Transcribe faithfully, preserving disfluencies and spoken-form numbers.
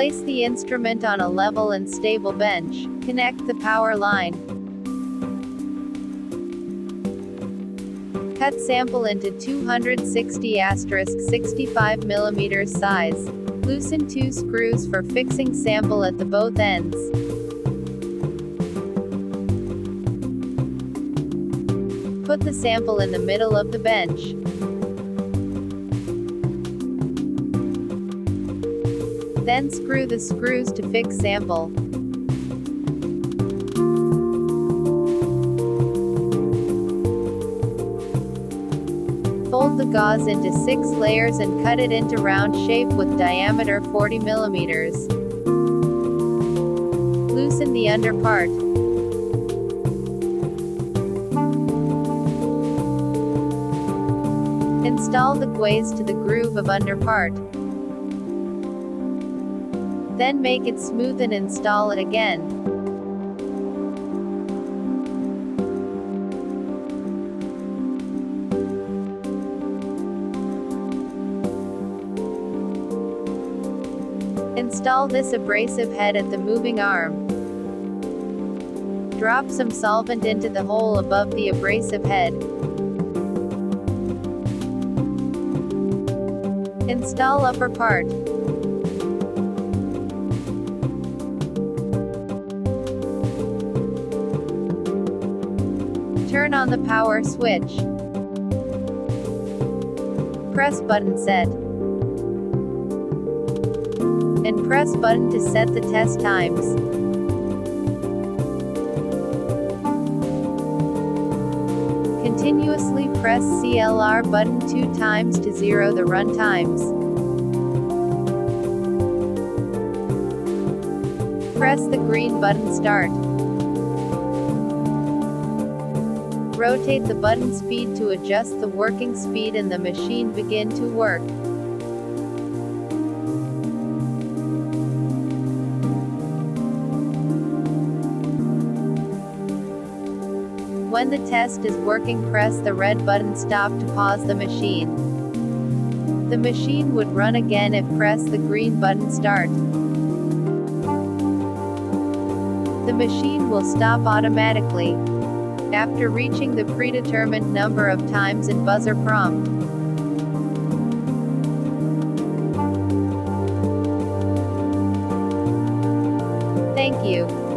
Place the instrument on a level and stable bench. Connect the power line. Cut sample into two sixty by sixty-five millimeter size. Loosen two screws for fixing sample at the both ends. Put the sample in the middle of the bench. Then screw the screws to fix sample. Fold the gauze into six layers and cut it into round shape with diameter forty millimeters. Loosen the under part. Install the guaze to the groove of under part. Then make it smooth and install it again. Install this abrasive head at the moving arm. Drop some solvent into the hole above the abrasive head. Install upper part. Turn on the power switch. Press button set. And press button to set the test times. Continuously press C L R button two times to zero the run times. Press the green button start. Rotate the button speed to adjust the working speed and the machine begin to work. When the test is working, press the red button stop to pause the machine. The machine would run again if press the green button start. The machine will stop automatically after reaching the predetermined number of times in buzzer prompt. Thank you.